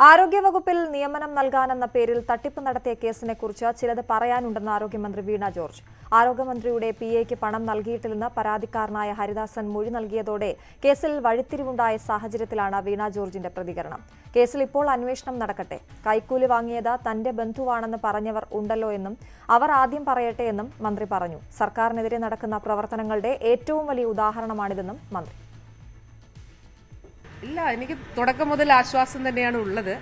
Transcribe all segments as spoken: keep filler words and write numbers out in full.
Aroge Vagupil, Niamanam Nalgan and the Peril, Tatipanata case in a Kurcha, Chila the Parayan and Aroge Mandri Veena George. Arogamandrude, P A K Panam Nalgi Tilna, Paradikarna, Haridasan, Mudin Algiadode, Kesel Vaditirunda, Sahajiritilana, Veena George in the Pradigarana. Keselipo Anvishnam Narakate, Kaikuli Vangeda, Tande Bentuan and the Paranavar Undalo in them, our Adim Parate in them, Mandri Paranu, Sarkar Nedri Narakana Pravartanangal Day, Etu Mali Udaharana Madidanam, Mandri. I think Todakamo the Lashwas and the Nianula.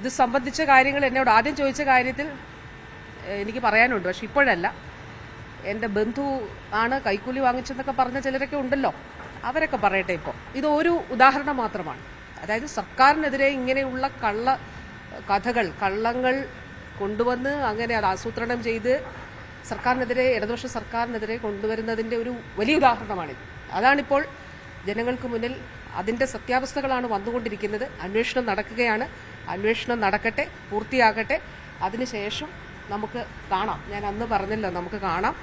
This somebody check ironing and not Adi Joicha Iritil Niki Parayan under Shipodella and the Buntu Anna Kaikuli Wangach and the Kaparna Teleka Undalo. Averaka Parateco. Idoru Udaharna Matraman. That is Sakar Nedre, Ingeniula, Kalla, Kathagal, Kallangal, Kunduan, Angana, Asutranam Jade, Sarkar Nedre, Edosha Sarkar Nedre, Kunduan, the Devu, Velu Daharnaman. Adanipol, General Communal. അതിന്റെ സത്യാവസ്ഥകളാണ് വന്നുകൊണ്ടിരിക്കുന്നത് അന്വേഷണം നടക്കുകയാണ് അന്വേഷണം നടക്കട്ടെ പൂർത്തിയാകട്ടെ അതിനുശേഷം നമുക്ക് കാണാം ഞാൻ അന്ന് പറഞ്ഞില്ല നമുക്ക് കാണാം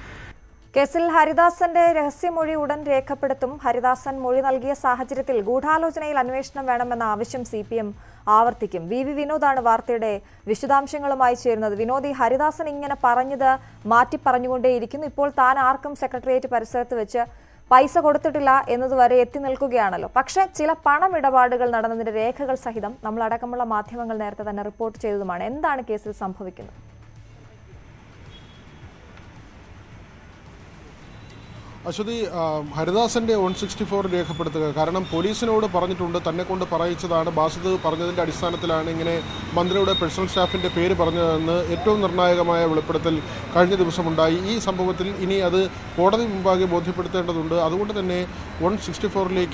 കേസിൽ ഹരിദാസന്റെ രഹസ്യമൊഴി ഉടൻ രേഖപ്പെടുത്തും ഹരിദാസൻ മൊഴി നൽകിയ സാഹചര്യത്തിൽ ഗൂഢാലോചനയിൽ അന്വേഷണം വേണമെന്ന ആവശ്യം സി പി എം ആവർത്തിക്കും വി വി വിനോദാണ് വാർത്തയുടെ വിശദാംശങ്ങളുമായി ചേരുന്നത് വിനോദി ഹരിദാസൻ ഇങ്ങനെ പറഞ്ഞുത മാറ്റി പറഞ്ഞുകൊണ്ടേയിരിക്കുന്നു ഇപ്പോൾ താൻ ആർക്കും സെക്രട്ടേറിയറ്റ് പരിസരത്ത് വെച്ച് പൈസ കൊടുത്തിട്ടില്ല എന്നതുവരെ എത്തി നിൽക്കുകയാണല്ലോ പക്ഷേ ചില പണമിടപാടുകൾ നടന്നതിന്റെ രേഖകൾ സഹിതം നമ്മൾ അടക്കമുള്ള മാധ്യമങ്ങൾ നേരത്തെ തന്നെ റിപ്പോർട്ട് ചെയ്തതുമാണ് എന്താണ് കേസിൽ സംഭവിക്കുന്നത് Actually, Haridasan day one sixty-four day Kapatka, Karanam, police in order Paranitunda, Tanakunda Paraichana, Basu, Paranathan, Adisana, landing in a Mandra personal staff in the Peri Parana, Eto Narnagamaya, Velapatel, Kandi Busamundai, Sampatil, any other, what are the Mbaga, both Hippatanda, other than a one sixty-four lake,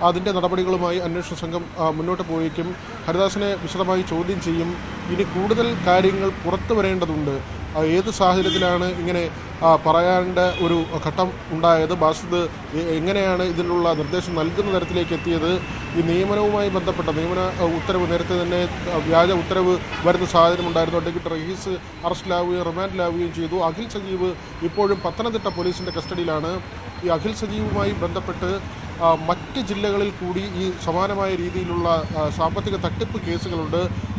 Adinta, the Napadigolai, and National Sangam, Munota Poikim, Haridasan, Visamai, Chodin, Jim, in a Kudal, Karingal, Porta Varenda. Either Sahilana, Ingene, Parayanda, Uru, Katam, Unda, the Bas, the Ingana, the Lula, the Desh, Nalkan, the Lake, the Nemana, but the Patamana, Utter, Nerthan, Vyada, Utter, where the Sahil, the Degitaris, Arslavi, Roman Lavi, Jido, Akhil Sajeev, reported Patana, the police in the custody lana, Akhil Sajeev, my brother Petter, Matti Jilagal Kudi, Samana, my Ridi Lula, Sapathika, Taktipu case,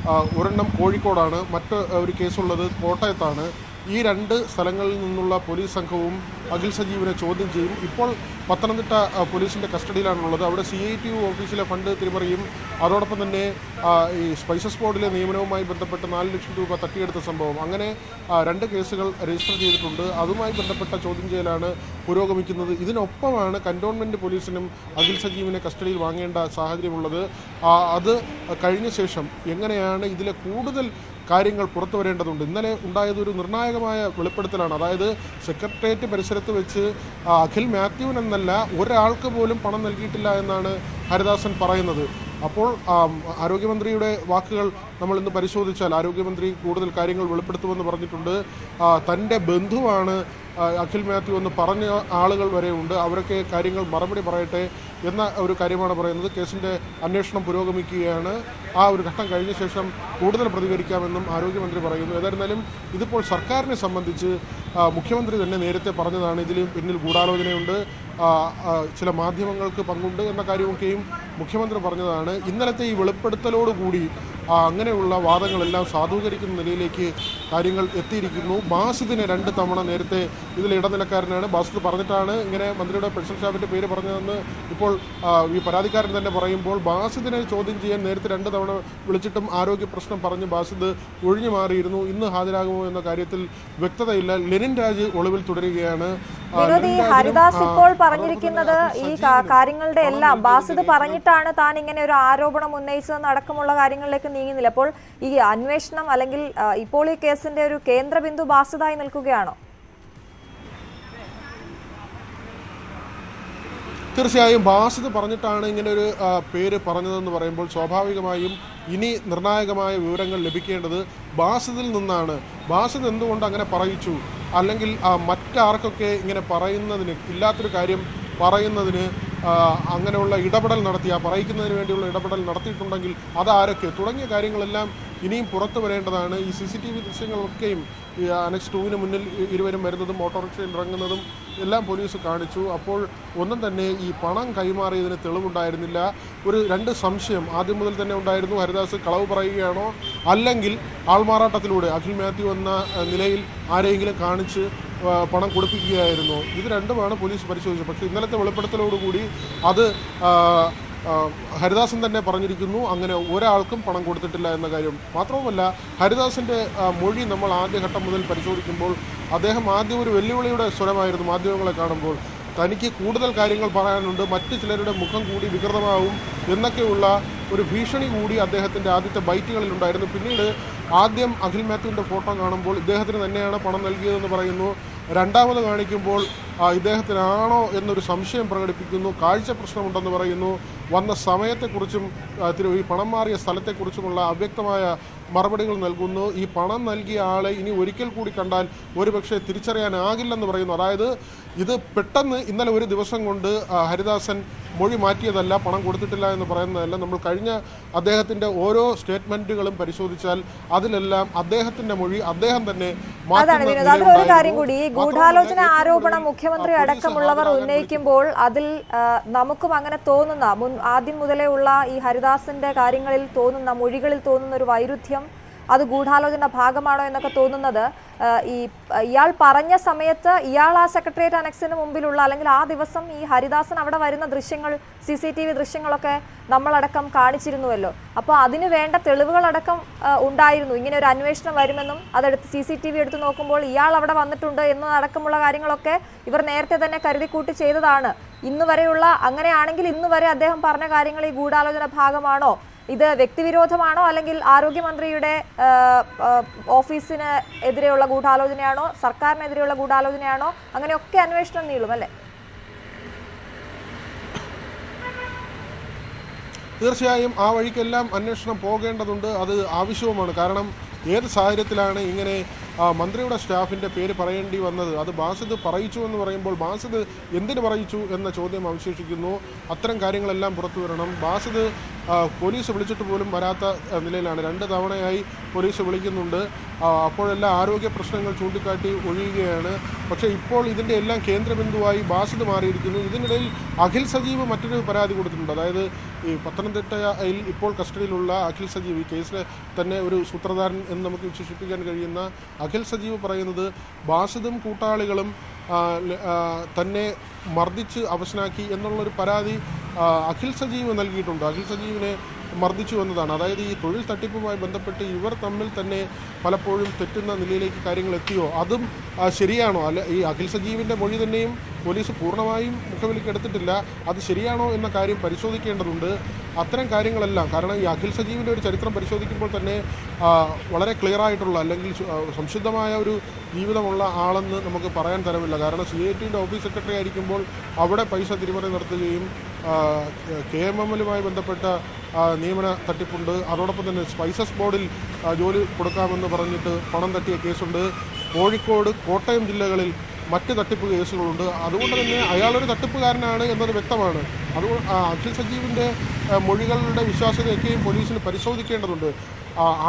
Urandam Kodikodana, Matta, every case of the Kota. Here under Salangal Nula police and home, Akhil Sajeev in a Chodin Jim, Ipol Patanata police in the custody and Loda, C A T U official funder, Trivarim, Arodapan, uh, Spices Board, and Yemeno, but the Patanal Liction to Pataki at the Sambo, Angane, Randa Casal, registered the Tunda, Adumai, but the Pata Chodin Jailana, Purogamikin, is an Opana, condonment police in him, Akhil Sajeev in a custody, Wanganda, Sahadri Mulada, other Karina Sesham, Yangana, Idila Kudal. കാര്യങ്ങൾ പുറത്തു വരേണ്ടതുണ്ട് ഇന്നലെ ഉണ്ടായത് ഒരു നിർണായകമായ വെളിപ്പെടുത്തലാണ് അതായത് secretariat പരിസരത്ത് വെച്ച് അഖിൽ മാത്യുവിൻ എന്നല്ല ഒരാൾക്ക് പോലും പണം നൽകിയിട്ടില്ല എന്നാണ് ഹരിദാസൻ പറയുന്നത് അപ്പോൾ ആരോഗ്യമന്ത്രിയുടെ വാക്കുകൾ നമ്മൾ ഇന്ന് പരിശോധിച്ചാൽ ആരോഗ്യമന്ത്രി കൂടുതൽ കാര്യങ്ങൾ വെളിപ്പെടുത്തുമെന്ന് പറഞ്ഞിട്ടുണ്ട് തന്റെ ബന്ധുവാണ് അഖിൽ മാത്യു എന്ന് പറഞ്ഞ ആളുകൾ വരെയുണ്ട് അവരൊക്കെ കാര്യങ്ങൾ മറുപടി പറയട്ടെ എന്ന ഒരു കാര്യമാണ് പറയുന്നത് കേസിന്റെ അന്വേഷണം പുരോഗമിക്കുകയാണ് ആ ഒരു ഘട്ടം കഴിഞ്ഞ ശേഷം കൂടുതൽ പ്രതികരിക്കാമെന്നും ആരോഗ്യമന്ത്രി പറയുന്നു ഏതായിരുന്നാലും ഇതിപ്പോൾ സർക്കാരിനെ സംബന്ധിച്ച് മുഖ്യമന്ത്രി തന്നെ നേരത്തെ പറഞ്ഞതാണ് ഇതിൽ പിന്നിൽ ഗൂഢാലോചനയുണ്ട് ചില മാധ്യമങ്ങൾക്ക് പങ്കുണ്ട് എന്ന കാര്യമൊക്കെയും മുഖ്യമന്ത്രി പറഞ്ഞതാണ് ഇന്നലത്തെ ഈ വെളിപ്പെടുത്തലോട് കൂടി അങ്ങനെയുള്ള വാദങ്ങളെല്ലാം സാധൂകരിക്കുന്ന നിലയിലേക്ക് കാര്യങ്ങൾ എത്തിയിരിക്കുന്നു ബാസിദിനെ രണ്ട് തവണ നേരത്തെ ഇതിൽ ഇടനിലക്കാരനാണ് ബാസിദ് പറഞ്ഞിട്ടാണ് ഇങ്ങനെ മന്ത്രിയുടെ പേഴ്സണൽ സ്റ്റാഫിൻ്റെ പേര് പറഞ്ഞതെന്ന് ഇപ്പോൾ ഈ പരാതിക്കാരൻ തന്നെ പറയുമ്പോൾ ബാസിദിനെ ചോദ്യം ചെയ്യാൻ നേരത്തെ രണ്ട് തവണ വിളിച്ചിട്ടും ആരോഗ്യ പ്രശ്നം പറഞ്ഞ് ബാസിദ് ഒഴിഞ്ഞു മാറിയിരുന്നു ഇന്ന് ഹാജരാകുമോ എന്ന കാര്യത്തിൽ വ്യക്തതയില്ല ലെനിൻ രാജ് ഒളിവിൽ തുടരുകയാണ് ഹരിദാസ് ഇപ്പോൾ പറഞ്ഞിരിക്കുന്നത് ഈ കാര്യങ്ങളുടെ എല്ലാം ബാസിദ് പറഞ്ഞിട്ടാണ് താൻ ഇങ്ങനെ ഒരു ആരോപണം ഉന്നയിച്ചതെന്ന് അടക്കമുള്ള കാര്യങ്ങളിലേക്ക് നീങ്ങുന്നില്ല അപ്പോൾ ഈ അന്വേഷണം അല്ലെങ്കിൽ ഇപ്പോൾ ഈ കേസിന്റെ ഒരു കേന്ദ്രബിന്ദു ബാസിദായി നിൽക്കുകയാണോ തീർച്ചയായും ബാസിദ് പറഞ്ഞിട്ടാണ് ഇങ്ങനെ ഒരു പേര് പറഞ്ഞതെന്ന് പറയുമ്പോൾ സ്വാഭാവികമായും ഇനി നിർണായകമായ വിവരങ്ങൾ ലഭിക്കേണ്ടത് ബാസിദിൽ നിന്നാണ് ബാസിദ് എന്തുകൊണ്ട് അങ്ങനെ പറയിച്ചു അല്ലെങ്കിൽ മറ്റാർക്കൊക്കെ ഇങ്ങനെ പറയുന്നതിന് ഇല്ലാത്തൊരു കാര്യം പറയുന്നതിന് Anganula Idabadal Nartia, Paraikan Vendula Idabadal Narthi Tundangil, Ada Arake, Turanga Karingalam, Inim Purata is C C T V single came next to in a Munil Irved Merida the motor and Ranganadam, Elam Police Cardichu, Apol, one of the name Panang Kaimari in a Telugu Diarilla, would render some shame, Adimul Tanu Diarno, Haridas, Kalabrayano, Alangil, Almara Tatilude, Akhil Matthew and Nilail, Arangil Carnage. Panam Kurpia, I know. Either under one police pursues, but in the Patalogudi, other Haridasan than Paranirikunu, and then over Alcum Panangurtilla and the Gayam. Patrovala, Haridasan Modi Namala, the Hatamudel Parisurikimbol, Adehamadi were valued as Soramai, the Madiola Carnival. Taniki Kudal Karingal Paran under Matis letter Mukam Kudi, Vikaramaum, Yenakula, or Vishani Woody at the Hathan, the biting and died in the Pinida. Adam Akhil Matthew the photo Ganambol, they had the Nana Panalgi and the Parano, Randava the Garnikim Bowl, Idehatanano, and the Samsha and Pagano, Kalcha Prasam on the Varano, one the Samayate Kurchum, Thiri Panamari, Salate Kurchumla, Abectamaya, Marbadangal Nalguno, E. Panam Nalgi Ala, any Verical Kurikandal, Veribaksha, Trichari and Agil and the Varano either, either Petan in the very Devasan under Haridasan, Modi Mati, the La Panangurtilla and the Paran, number Karina, Adehatinda Oro, statement to Galam Parisurichal. Adelalam, Adehatin Mori, Adehan the name, Matanagudi, good Halojan Aropana Mukhyamantri Adakamulavar Nakim Bowl, Adil Namukumangana Ton, Namun Adin Mudaleula, I Haridasan, the Karingal Ton, Namurigal Ton, the Vairuthium, other good Halojan of Hagamada and the Katon another, Yal Paranya Sameta, Yala Secretary and Exen Mumbilula Langla, there was some E. Haridasan Avadavarina Drishingal, C C T V Drishingaloke, Namalakam Kardichinuelo. Upon Adin event, a television Adakam Undainu, in your animation of Varimanum, other C C T V to Nokumbo, Yalavada on the Tunda, in Adakamula Karingalke, even Airta than a Karikuti Chedana, in the Varula, Angana Angil, in the Varia Deham Parna Karingal, good Alajan of Hagamano. Either Victivirotamano, Alangil, Arogi Mandriude, office in Edreola Gudalodiniano, Sarkar Medriola Gudalodiniano, and then okay, and Western Nilumele. There's I am Avarikalam, Unnational Pogan, other Avisho Monakaranam, Yet Sairatilana, Ingene, Mandriuda staff in the Pere Parandi, one other Bans of the Paraichu and the Rainbow Bans of the Yendin Paraichu and the Chodem Amshikino, Atran Karingalam Proturanam, Bans of the Police of Richard Marata and Nilan under the Avanai, Police of Legenda, Apolla, Aroke, Personal Chundicati, Uriana, but Ipol, Iden Elan, Kendra Bindui, Bas of the Mari, Akhil Sajeev, material Paradikunda, either Patanata, Ipol Castri Lula, Akhil Sajeev case, Tane Sutradan, and the Mukishi and Garina, Akhil Sajeev Parayana, Basadam Kuta Legalam, Tane Mardich, Avasnaki, and the Paradi. Akhil Sajeev and Algiton, Akhil Sajeev, Mardichu and the Nadai, Todil Tatipu by Bandapati, you were Tamil Tane, Palapodium, Tetin and Lilaki carrying Latio, Adam Shiriano, Akhil Sajeev in the Modi the name, Police Purnamai, Mukavikatilla, Ad Shiriano in the Karim Parisodi and Runda, Atran carrying Lalla, Karana, Akhil Sajeev, Charitra Parisodi Kimotane, Valare Clara, Samshidamaya, Givamola, Alan, Namakaparan, Taravilla, eighteen office secretary, Arikimbo, Avada Paisa, the river and the K M M L-umayi bandappetta niyamana tattippundu adodoppam thanne Spices Board il joli kodukkaamennu paranjittu panam tattiya case undu Kozhikode Kottayam jillakalil മറ്റ് തട്ടിപ്പ് കേസുകളുണ്ട് അതുകൊണ്ട് തന്നെ അയാൾ ഒരു തട്ടിപ്പുകാരനാണ് എന്നത് വ്യക്തമാണ് അത് അഖിൽ സജീവിന്റെ മൊഴികളുടെ വിശ്വാസ്യതയെയും പോലീസിന് പരിശോധിക്കേണ്ടതുണ്ട്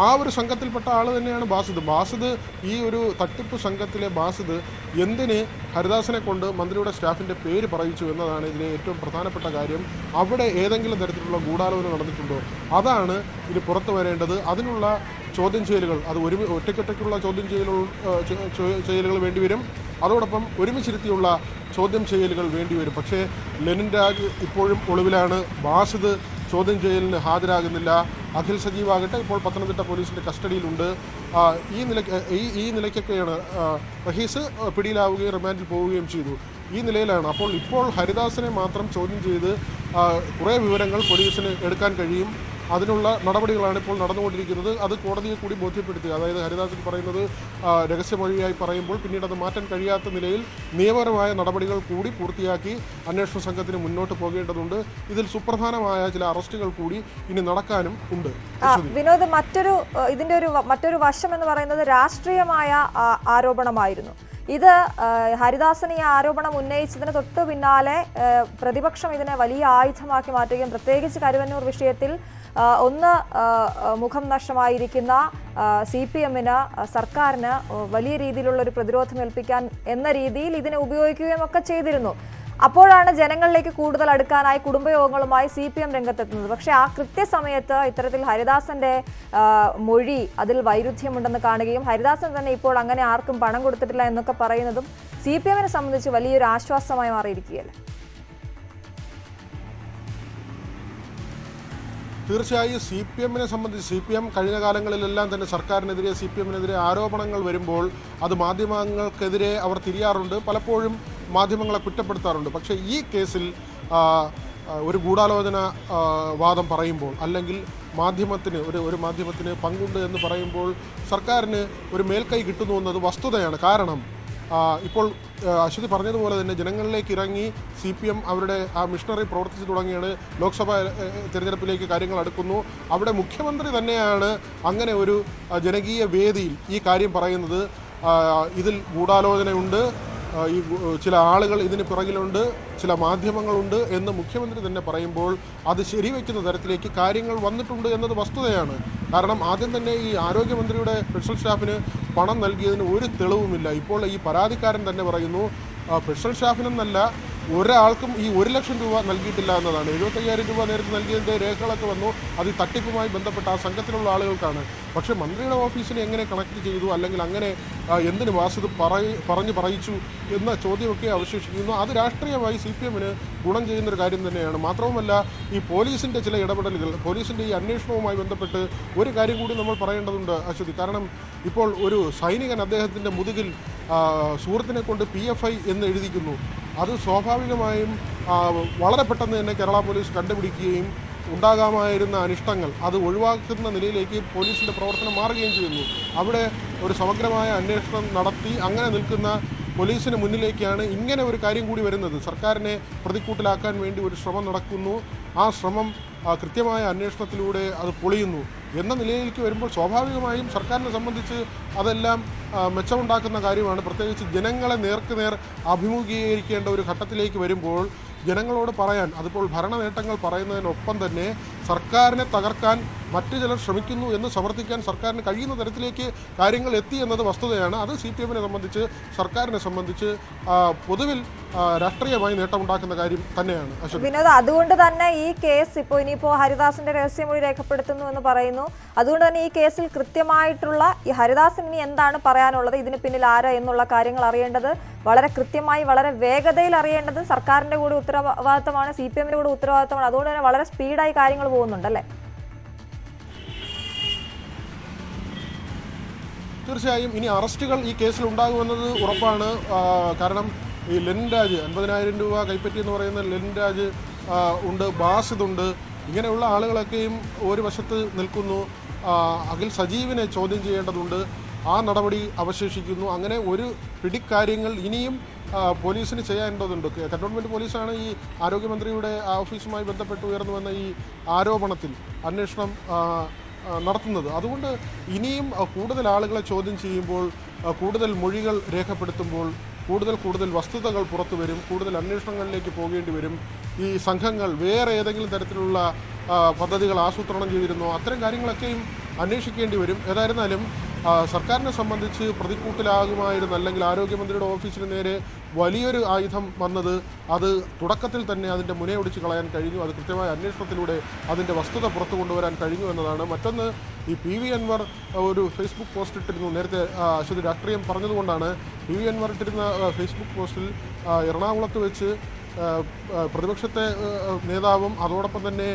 ആ ഒരു സംഘത്തിൽപ്പെട്ട ആൾ തന്നെയാണ് ബാസിദ് ബാസിദ് ഈ ഒരു തട്ടിപ്പ് സംഘത്തിലെ ബാസിദ് എന്തിനെ ഹരിദാസനെ കൊണ്ട് മന്ത്രിയുടെ സ്റ്റാഫിന്റെ പേര് പറയിച്ചു എന്നതാണ് ഇതിലെ ഏറ്റവും പ്രധാനപ്പെട്ട കാര്യം അവിടെ ഏതെങ്കിലും തരത്തിലുള്ള ഗൂഢാലോചന നടന്നിട്ടുണ്ടോ അതാണ് ഇത് പുറത്തു വരേണ്ടത് അതിനുള്ള ചോദ്യം ചെയ്യലുകൾ അത് ഒരു ഒറ്റക്കൊറ്റക്കുള്ള ചോദ്യം ചെയ്യലുകൾ വേണ്ടിവരും അതോടൊപ്പം ഒരുമിച്ചിരുത്തിയുള്ള ചോദ്യം ചെയ്യലുകൾ വേണ്ടിവരും പക്ഷേ ലെനിൻ രാജ് ഇപ്പോഴും ഒളിവിലാണ് ബാസിദ് ചോദ്യം ചെയ്യലിന് ഹാജരാകുന്നില്ല അഖിൽ സജീവ് ആകട്ടെ ഇപ്പോൾ പത്തനംതിട്ട പോലീസിന്റെ കസ്റ്റഡിയിലുണ്ട് ഈ നിലയ്ക്ക് ഈ നിലയ്ക്കൊക്കെയാണ് റഹീസ് പിടിയിലാവുകയും റിമാൻഡിൽ പോവുകയും ചെയ്തു ഈ നിലയിലാണ് അപ്പോൾ ഇപ്പോൾ ഹരിദാസനെ മാത്രം ചോദ്യം ചെയ്ത് കുറേ വിവരങ്ങൾ പോലീസിന് എടുക്കാൻ കഴിയും അതിനുള്ള നടപടികളാണ് ഇപ്പോൾ നടന്നുകൊണ്ടിരിക്കുന്നത് അത് കോടതിയെ കൂടി ബോധ്യപ്പെടുത്തി അതായത് ഹരിദാസൻ പറയുന്നത് രഹസ്യമൊഴിയായി പറയുമ്പോൾ പിന്നീട് അത് മാറ്റാൻ കഴിയാത്ത നിലയിൽ നിയമപരമായ നടപടികൾ കൂടി പൂർത്തിയാക്കി അന്വേഷണ സംഘത്തിന് മുന്നോട്ട് പോകേണ്ടതുണ്ട് ഇതിൽ സുപ്രധാനമായ ചില അറസ്റ്റുകൾ കൂടി ഇനി നടക്കാനും ഉണ്ട് വിനോദ് മറ്റൊരു ഇതിന്റെ ഒരു മറ്റൊരു വശം എന്ന് പറയുന്നത് രാഷ്ട്രീയമായ ആരോപണമായിരുന്നു ഇത് ഹരിദാസൻ ഈ ആരോപണം ഉന്നയിച്ചതിന് തൊട്ടു പിന്നാലെ പ്രതിപക്ഷം ഇതിനെ വലിയ ആയുധമാക്കി മാറ്റുകയും പ്രത്യേകിച്ച് കരുവന്നൂർ വിഷയത്തിൽ ഒന്ന് മുഖം നഷ്ടമായിരിക്കുന്ന സിപിഎമ്മിന് സർക്കാരിന് വലിയ രീതിയിലുള്ള ഒരു പ്രതിരോധം ഏൽപ്പിക്കാൻ എന്ന രീതിയിൽ ഇതിനെ ഉപയോഗിക്കുകയും ഒക്കെ ചെയ്തിരുന്നു. അപ്പോഴാണ് ജനങ്ങളിലേക്ക് കൂടുതൽ അടുക്കാനായി കുടുംബയോഗങ്ങളുമായി സി പി എം രംഗത്തെത്തുന്നത്. പക്ഷേ ആ കൃത്യസമയത്ത് ഇത്തരത്തിൽ ഹരിദാസന്റെ മൊഴി അതിൽ വൈരുദ്ധ്യമുണ്ടെന്ന് കാണുകയും ഹരിദാസൻ തന്നെ ഇപ്പോൾ അങ്ങനെ ആർക്കും പണം കൊടുത്തിട്ടില്ല എന്നൊക്കെ പറയുന്നതും സി പി എമ്മിനെ സംബന്ധിച്ച് വലിയൊരു ആശ്വാസമായി മാറിയിരിക്കുകയല്ലേ? തീർച്ചയായും സി പി എമ്മിനെ സംബന്ധിച്ച് സി പി എം കഴിഞ്ഞ കാലങ്ങളിലെല്ലാം തന്നെ സർക്കാരിനെതിരെ സി പി എമ്മിനെതിരെ ആരോപണങ്ങൾ വരുമ്പോൾ അത് മാധ്യമങ്ങൾക്കെതിരെ അവർ തിരിയാറുണ്ട്, പലപ്പോഴും മാധ്യമങ്ങളെ കുറ്റപ്പെടുത്താറുണ്ട്. പക്ഷേ ഈ കേസിൽ ഒരു ഗൂഢാലോചന വാദം പറയുമ്പോൾ അല്ലെങ്കിൽ മാധ്യമത്തിന് ഒരു ഒരു മാധ്യമത്തിന് പങ്കുണ്ട് എന്ന് പറയുമ്പോൾ സർക്കാരിന് ഒരു മേൽക്കൈ കിട്ടുന്നു എന്നത് വസ്തുതയാണ്. കാരണം ഇപ്പോൾ അശ്വതി പറഞ്ഞതുപോലെ തന്നെ ജനങ്ങളിലേക്ക് ഇറങ്ങി സി പി എം അവരുടെ ആ മിഷണറി പ്രവർത്തിച്ചു തുടങ്ങിയാണ്. ലോക്സഭാ തിരഞ്ഞെടുപ്പിലേക്ക് കാര്യങ്ങൾ അടുക്കുന്നു. അവിടെ മുഖ്യമന്ത്രി തന്നെയാണ് അങ്ങനെ ഒരു ജനകീയ വേദിയിൽ ഈ കാര്യം പറയുന്നത്. ഇതിൽ ഗൂഢാലോചനയുണ്ട്, ഈ ചില ആളുകൾ ഇതിന് പിറകിലുണ്ട്, ചില മാധ്യമങ്ങളുണ്ട് എന്ന് മുഖ്യമന്ത്രി തന്നെ പറയുമ്പോൾ അത് ശരിവെക്കുന്ന തരത്തിലേക്ക് കാര്യങ്ങൾ വന്നിട്ടുണ്ട് എന്നത് വസ്തുതയാണ്. കാരണം ആദ്യം തന്നെ ഈ ആരോഗ്യമന്ത്രിയുടെ സ്പെഷ്യൽ സ്റ്റാഫിന് പണം നൽകിയതിന് ഒരു തെളിവുമില്ല. ഇപ്പോൾ ഈ പരാതിക്കാരൻ തന്നെ പറയുന്നു സ്പെഷ്യൽ സ്റ്റാഫിനെന്നല്ല ഒരാൾക്കും ഈ ഒരു ലക്ഷം രൂപ നൽകിയിട്ടില്ല എന്നതാണ്. എഴുപത്തയ്യായിരം രൂപ നേരത്തെ നൽകിയതിൻ്റെ രേഖകളൊക്കെ വന്നു. അത് ഈ തട്ടിപ്പുമായി ബന്ധപ്പെട്ട ആ സംഘത്തിലുള്ള ആളുകൾക്കാണ്. പക്ഷേ മന്ത്രിയുടെ ഓഫീസിനെ എങ്ങനെ കണക്ട് ചെയ്തു അല്ലെങ്കിൽ അങ്ങനെ എന്തിനു വാസത് പറഞ്ഞു പറയിച്ചു എന്ന ചോദ്യമൊക്കെ അവശേഷിക്കുന്നു. അത് രാഷ്ട്രീയമായി സി പി എമ്മിന് ഗുണം ചെയ്യുന്നൊരു കാര്യം തന്നെയാണ്. മാത്രവുമല്ല ഈ പോലീസിൻ്റെ ചില ഇടപെടലുകൾ, പോലീസിൻ്റെ ഈ അന്വേഷണവുമായി ബന്ധപ്പെട്ട് ഒരു കാര്യം കൂടി നമ്മൾ പറയേണ്ടതുണ്ട് അശ്വതി. കാരണം ഇപ്പോൾ ഒരു സൈനികൻ അദ്ദേഹത്തിൻ്റെ മുതുകിൽ സുഹൃത്തിനെ കൊണ്ട് പി എഫ് ഐ എന്ന് എഴുതിക്കുന്നു. അത് സ്വാഭാവികമായും വളരെ പെട്ടെന്ന് തന്നെ കേരള പോലീസ് കണ്ടുപിടിക്കുകയും ഉണ്ടാകാമായിരുന്ന അനിഷ്ടങ്ങൾ അത് ഒഴിവാക്കുന്ന നിലയിലേക്ക് പോലീസിൻ്റെ പ്രവർത്തനം മാറുകയും ചെയ്യുന്നു. അവിടെ ഒരു സമഗ്രമായ അന്വേഷണം നടത്തി അങ്ങനെ നിൽക്കുന്ന പോലീസിന് മുന്നിലേക്കാണ് ഇങ്ങനെ ഒരു കാര്യം കൂടി വരുന്നത്. സർക്കാരിനെ പ്രതിക്കൂട്ടിലാക്കാൻ വേണ്ടി ഒരു ശ്രമം നടക്കുന്നു. ആ ശ്രമം കൃത്യമായ അന്വേഷണത്തിലൂടെ അത് പൊളിയുന്നു എന്ന നിലയിലേക്ക് വരുമ്പോൾ സ്വാഭാവികമായും സർക്കാരിനെ സംബന്ധിച്ച് അതെല്ലാം മെച്ചമുണ്ടാക്കുന്ന കാര്യമാണ്. പ്രത്യേകിച്ച് ജനങ്ങളെ നേർക്കുനേർ അഭിമുഖീകരിക്കേണ്ട ഒരു ഘട്ടത്തിലേക്ക് വരുമ്പോൾ ജനങ്ങളോട് പറയാൻ, അതിപ്പോൾ ഭരണ നേട്ടങ്ങൾ പറയുന്നതിനൊപ്പം തന്നെ സർക്കാരിനെ തകർക്കാൻ മറ്റു ചിലർ ശ്രമിക്കുന്നു എന്ന് സമർത്ഥിക്കാൻ സർക്കാരിന് കഴിയുന്ന തരത്തിലേക്ക് കാര്യങ്ങൾ എത്തി എന്നത് വസ്തുതയാണ്. അത് സി പി എമ്മിനെ സംബന്ധിച്ച് സർക്കാരിനെ സംബന്ധിച്ച് പൊതുവിൽ രാഷ്ട്രീയമായി നേട്ടമുണ്ടാക്കുന്ന കാര്യം തന്നെയാണ് വിനോദ്. അതുകൊണ്ട് തന്നെ ഈ കേസ് ഇപ്പോൾ ഇനിയിപ്പോൾ ഹരിദാസിന്റെ രഹസ്യമൊഴി രേഖപ്പെടുത്തുന്നു എന്ന് പറയുന്നു. അതുകൊണ്ട് തന്നെ ഈ കേസിൽ കൃത്യമായിട്ടുള്ള ഈ ഹരിദാസൻ ഇനി എന്താണ് പറയാനുള്ളത്, ഇതിന് പിന്നിൽ ആരാ എന്നുള്ള കാര്യങ്ങൾ അറിയേണ്ടത് വളരെ കൃത്യമായി വളരെ വേഗതയിൽ അറിയേണ്ടത് സർക്കാരിന്റെ കൂടി ഉത്തരവാദിത്തമാണ്, സി പി എമ്മിന്റെ കൂടി ഉത്തരവാദിത്തമാണ്. അതുകൊണ്ട് തന്നെ വളരെ സ്പീഡായി കാര്യങ്ങൾ പോകുന്നുണ്ടല്ലേ? തീർച്ചയായും ഇനി അറസ്റ്റുകൾ ഈ കേസിൽ ഉണ്ടാകുമെന്നത് ഉറപ്പാണ്. കാരണം ഈ ലെൻരാജ് അൻപതിനായിരം രൂപ കൈപ്പറ്റി എന്ന് പറയുന്ന ലെൻരാജ് ഉണ്ട്, ബാസിദുണ്ട്, ഇങ്ങനെയുള്ള ആളുകളൊക്കെയും ഒരു വശത്ത് നിൽക്കുന്നു. അഖിൽ സജീവിനെ ചോദ്യം ചെയ്യേണ്ടതുണ്ട്, ആ നടപടി അവശേഷിക്കുന്നു. അങ്ങനെ ഒരു പിടിക്കാര്യങ്ങൾ ഇനിയും പോലീസിന് ചെയ്യേണ്ടതുണ്ട്. കന്റോൺമെൻറ്റ് പോലീസാണ് ഈ ആരോഗ്യമന്ത്രിയുടെ ഓഫീസുമായി ബന്ധപ്പെട്ട് ഉയർന്നു വന്ന ഈ ആരോപണത്തിൽ അന്വേഷണം നടത്തുന്നത്. അതുകൊണ്ട് ഇനിയും കൂടുതൽ ആളുകളെ ചോദ്യം ചെയ്യുമ്പോൾ, കൂടുതൽ മൊഴികൾ രേഖപ്പെടുത്തുമ്പോൾ കൂടുതൽ കൂടുതൽ വസ്തുതകൾ പുറത്തു വരും, കൂടുതൽ അന്വേഷണങ്ങളിലേക്ക് പോകേണ്ടി വരും. ഈ സംഘങ്ങൾ വേറെ ഏതെങ്കിലും തരത്തിലുള്ള പദ്ധതികൾ ആസൂത്രണം ചെയ്തിരുന്നോ, അത്തരം കാര്യങ്ങളൊക്കെയും അന്വേഷിക്കേണ്ടി വരും. ഏതായിരുന്നാലും സർക്കാരിനെ സംബന്ധിച്ച് പ്രതിക്കൂട്ടിലാകുമായിരുന്നു അല്ലെങ്കിൽ ആരോഗ്യമന്ത്രിയുടെ ഓഫീസിന് നേരെ വലിയൊരു ആയുധം വന്നത് അത് തുടക്കത്തിൽ തന്നെ അതിൻ്റെ മുനയൊടിച്ച് കളയാൻ കഴിഞ്ഞു. അത് കൃത്യമായ അന്വേഷണത്തിലൂടെ അതിൻ്റെ വസ്തുത പുറത്തു കൊണ്ടുവരാൻ കഴിഞ്ഞു എന്നതാണ്. മറ്റൊന്ന്, ഈ പി വി അൻവർ ഒരു ഫേസ്ബുക്ക് പോസ്റ്റ് ഇട്ടിരുന്നു. നേരത്തെ അശ്വതി രാഷ്ട്രീയം പറഞ്ഞതുകൊണ്ടാണ് പി വി അൻവർ ഇട്ടിരുന്ന ഫേസ്ബുക്ക് പോസ്റ്റിൽ എറണാകുളത്ത് വെച്ച് പ്രതിപക്ഷത്തെ നേതാവും അതോടൊപ്പം തന്നെ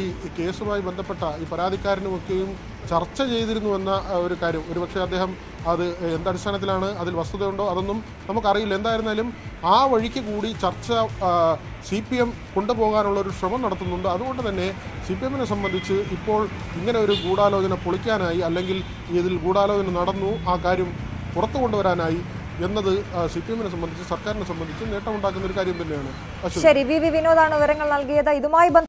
ഈ കേസുമായി ബന്ധപ്പെട്ട ഈ പരാതിക്കാരനുമൊക്കെയും ചർച്ച ചെയ്തിരുന്നുവെന്ന ഒരു കാര്യം. ഒരുപക്ഷെ അദ്ദേഹം അത് എന്തടിസ്ഥാനത്തിലാണ്, അതിൽ വസ്തുതയുണ്ടോ അതൊന്നും നമുക്കറിയില്ല. എന്തായിരുന്നാലും ആ വഴിക്ക് കൂടി ചർച്ച സി പി എം കൊണ്ടുപോകാനുള്ള ഒരു ശ്രമം നടത്തുന്നുണ്ട്. അതുകൊണ്ട് തന്നെ സി പി എമ്മിനെ സംബന്ധിച്ച് ഇപ്പോൾ ഇങ്ങനെ ഒരു ഗൂഢാലോചന പൊളിക്കാനായി അല്ലെങ്കിൽ ഇതിൽ ഗൂഢാലോചന നടന്നു ആ കാര്യം പുറത്തു കൊണ്ടുവരാനായി എന്നത് സി പി എമ്മിനെ സംബന്ധിച്ച് സർക്കാരിനെ സംബന്ധിച്ച് നേട്ടമുണ്ടാക്കുന്ന ഒരു കാര്യം തന്നെയാണ്. ശരി, വി വി വിനോദാണ് വിവരങ്ങൾ നൽകിയത്. ഇതുമായി